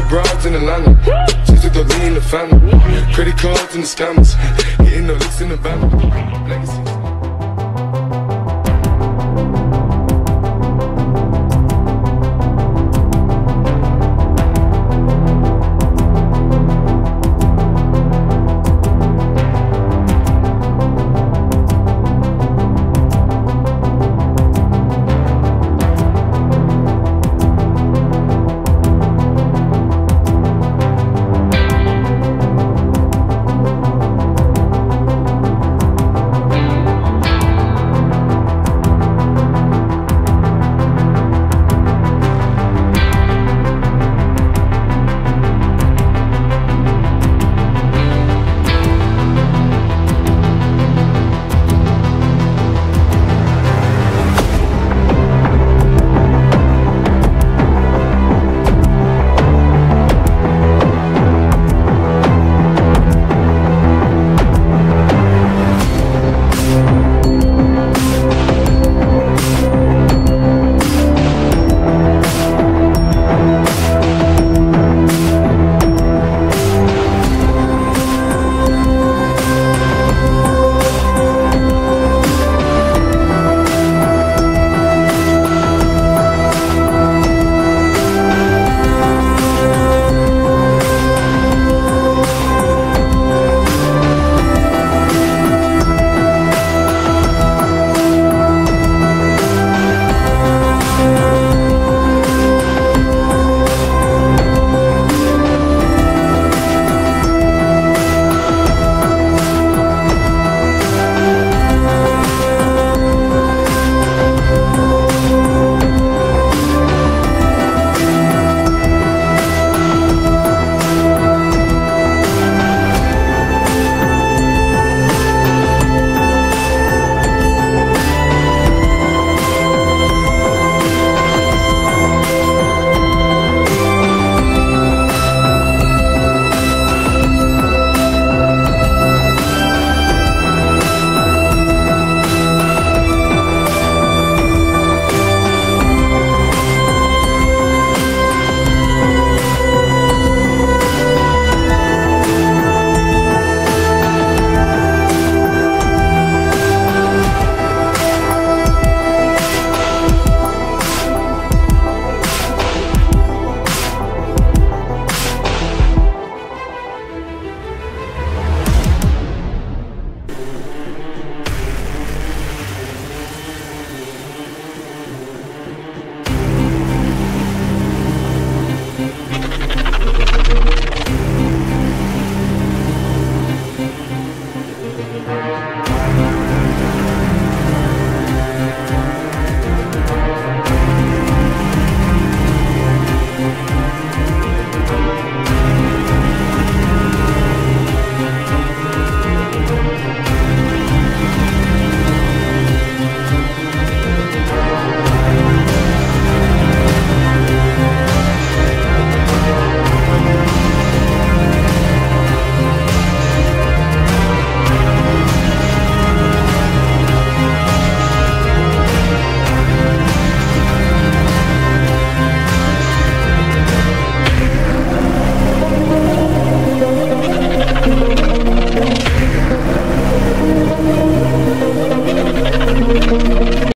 got broads in Atlanta. She's with the lean, the family. Credit cards and the scammers. Getting the licks in the van. Legacy.